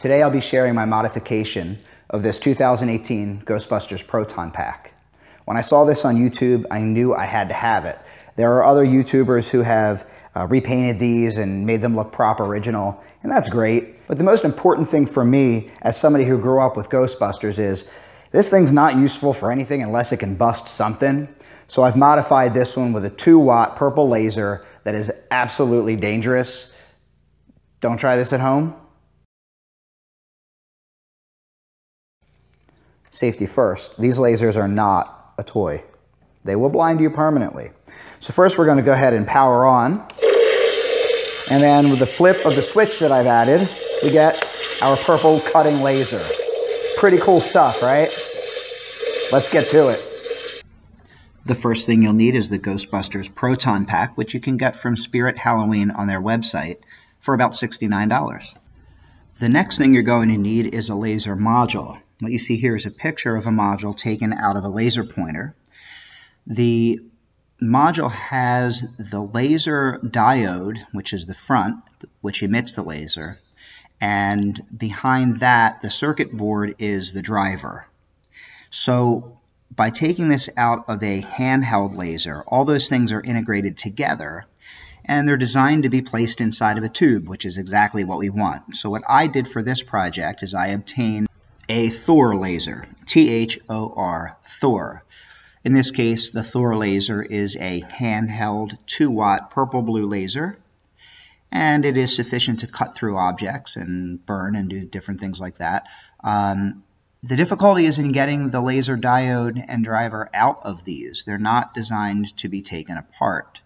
Today I'll be sharing my modification of this 2018 Ghostbusters Proton Pack. When I saw this on YouTube, I knew I had to have it. There are other YouTubers who have repainted these and made them look prop original, and that's great. But the most important thing for me, as somebody who grew up with Ghostbusters, is this thing's not useful for anything unless it can bust something. So I've modified this one with a 2-watt purple laser that is absolutely dangerous. Don't try this at home. Safety first. These lasers are not a toy. They will blind you permanently. So first we're going to go ahead and power on. And then with the flip of the switch that I've added, we get our purple cutting laser. Pretty cool stuff, right? Let's get to it. The first thing you'll need is the Ghostbusters Proton Pack, which you can get from Spirit Halloween on their website for about $69. The next thing you're going to need is a laser module. What you see here is a picture of a module taken out of a laser pointer. The module has the laser diode, which is the front, which emits the laser, and behind that, the circuit board is the driver. So by taking this out of a handheld laser, all those things are integrated together, and they're designed to be placed inside of a tube, which is exactly what we want. So what I did for this project is I obtained a THOR laser, T-H-O-R, THOR. In this case, the THOR laser is a handheld 2-watt purple-blue laser, and it is sufficient to cut through objects and burn and do different things like that. The difficulty is in getting the laser diode and driver out of these. They're not designed to be taken apart.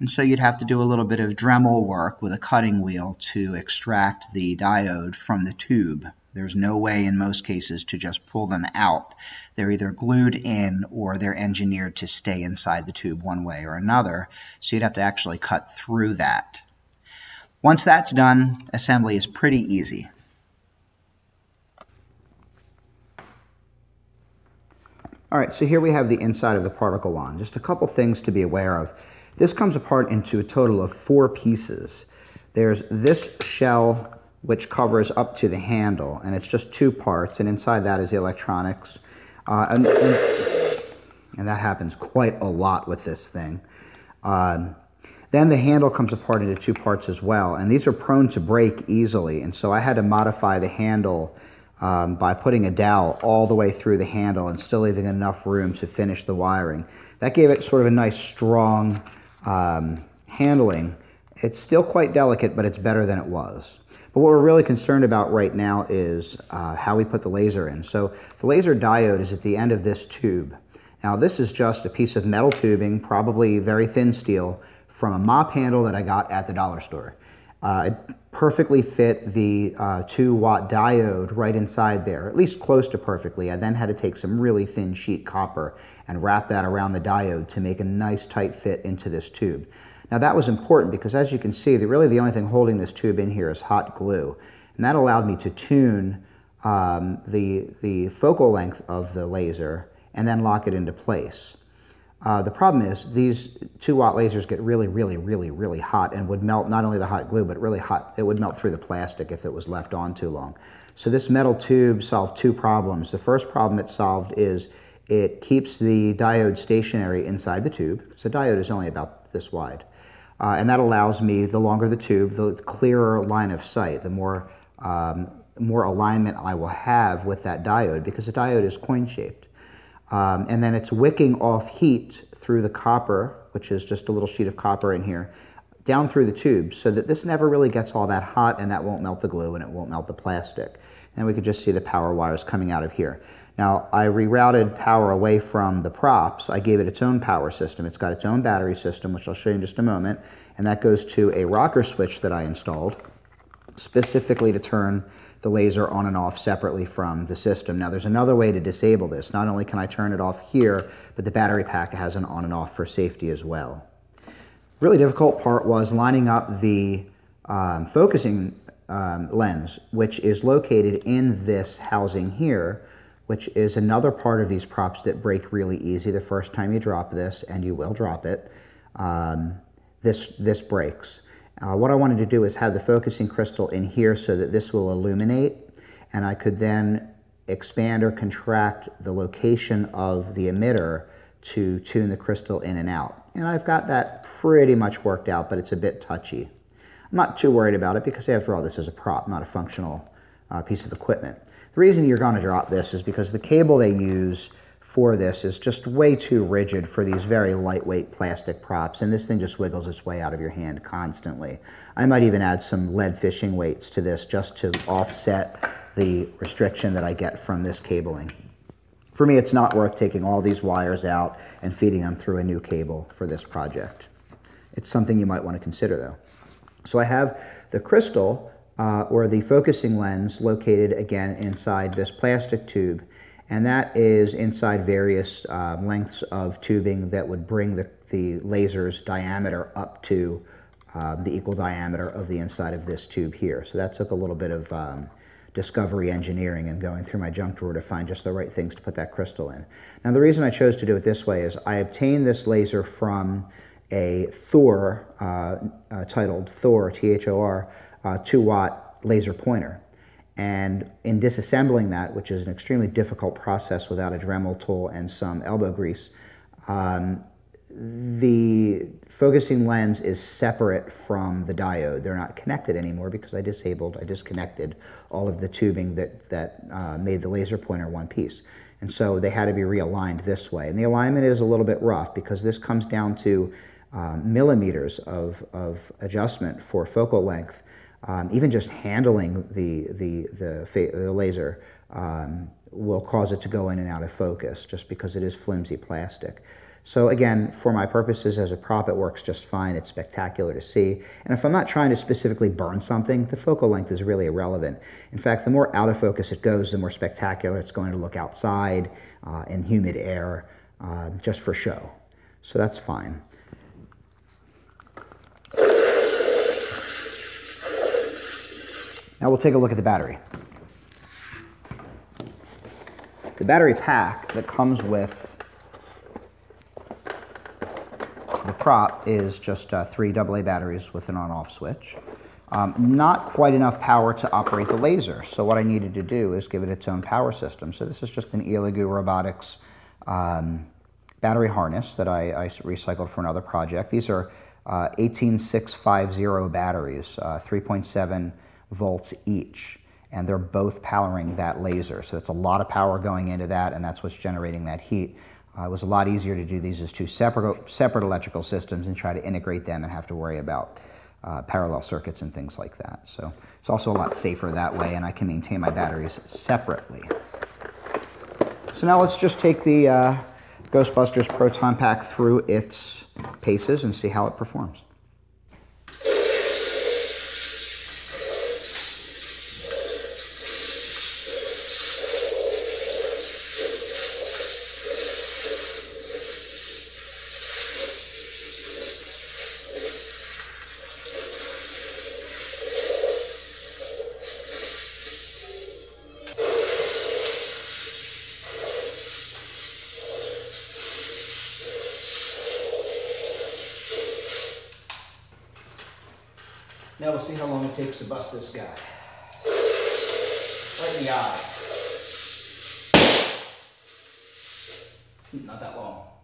And so you'd have to do a little bit of Dremel work with a cutting wheel to extract the diode from the tube. There's no way in most cases to just pull them out. They're either glued in or they're engineered to stay inside the tube one way or another, so you'd have to actually cut through that. Once that's done, assembly is pretty easy. All right, so here we have the inside of the particle wand. Just a couple things to be aware of. This comes apart into a total of 4 pieces. There's this shell, which covers up to the handle, and it's just 2 parts, and inside that is the electronics. And that happens quite a lot with this thing. Then the handle comes apart into 2 parts as well, and these are prone to break easily, and so I had to modify the handle by putting a dowel all the way through the handle and still leaving enough room to finish the wiring. That gave it sort of a nice strong handling. It's still quite delicate, but it's better than it was. But what we're really concerned about right now is how we put the laser in. So the laser diode is at the end of this tube. Now this is just a piece of metal tubing, probably very thin steel, from a mop handle that I got at the dollar store. It perfectly fit the 2-watt diode right inside there, at least close to perfectly. I then had to take some really thin sheet copper and wrap that around the diode to make a nice tight fit into this tube. Now that was important because, as you can see, really the only thing holding this tube in here is hot glue, and that allowed me to tune the focal length of the laser and then lock it into place. The problem is these 2-watt lasers get really hot and would melt not only the hot glue, but really hot. It would melt through the plastic if it was left on too long. So this metal tube solved 2 problems. The first problem it solved is it keeps the diode stationary inside the tube. So the diode is only about this wide. And that allows me, the longer the tube, the clearer line of sight, the more alignment I will have with that diode, because the diode is coin-shaped. And then it's wicking off heat through the copper, which is just a little sheet of copper in here, down through the tube, so that this never really gets all that hot, and that won't melt the glue and it won't melt the plastic. And we could just see the power wires coming out of here. Now, I rerouted power away from the props. I gave it its own power system. It's got its own battery system, which I'll show you in just a moment, and that goes to a rocker switch that I installed specifically to turn the laser on and off separately from the system. Now there's another way to disable this. Not only can I turn it off here, but the battery pack has an on and off for safety as well. Really difficult part was lining up the focusing lens, which is located in this housing here, which is another part of these props that break really easy. The first time you drop this, and you will drop it, this breaks. What I wanted to do is have the focusing crystal in here so that this will illuminate and I could then expand or contract the location of the emitter to tune the crystal in and out. And I've got that pretty much worked out, but it's a bit touchy. I'm not too worried about it because, after all, this is a prop, not a functional piece of equipment. The reason you're going to drop this is because the cable they use for this is just way too rigid for these very lightweight plastic props, and this thing just wiggles its way out of your hand constantly. I might even add some lead fishing weights to this just to offset the restriction that I get from this cabling. For me, it's not worth taking all these wires out and feeding them through a new cable for this project. It's something you might want to consider, though. So I have the crystal or the focusing lens located again inside this plastic tube, and that is inside various lengths of tubing that would bring the laser's diameter up to the equal diameter of the inside of this tube here. So that took a little bit of discovery engineering and going through my junk drawer to find just the right things to put that crystal in. Now, the reason I chose to do it this way is I obtained this laser from a THOR, titled THOR, T-H-O-R, 2-watt laser pointer. And in disassembling that, which is an extremely difficult process without a Dremel tool and some elbow grease, the focusing lens is separate from the diode. They're not connected anymore because I disconnected all of the tubing that made the laser pointer one piece. And so they had to be realigned this way. And the alignment is a little bit rough because this comes down to millimeters of adjustment for focal length. Even just handling the laser will cause it to go in and out of focus just because it is flimsy plastic. So again, for my purposes as a prop, it works just fine. It's spectacular to see. And if I'm not trying to specifically burn something, the focal length is really irrelevant. In fact, the more out of focus it goes, the more spectacular it's going to look outside in humid air, just for show. So that's fine. Now we'll take a look at the battery. The battery pack that comes with the prop is just 3 AA batteries with an on-off switch. Not quite enough power to operate the laser, so what I needed to do is give it its own power system. So this is just an Elegoo Robotics battery harness that I recycled for another project. These are 18650 batteries, 3.7 volts each, and they're both powering that laser. So it's a lot of power going into that, and that's what's generating that heat. It was a lot easier to do these as two separate electrical systems and try to integrate them and have to worry about parallel circuits and things like that. So it's also a lot safer that way, and I can maintain my batteries separately. So now let's just take the Ghostbusters Proton Pack through its paces and see how it performs. Now we'll see how long it takes to bust this guy. Right in the eye. Not that long.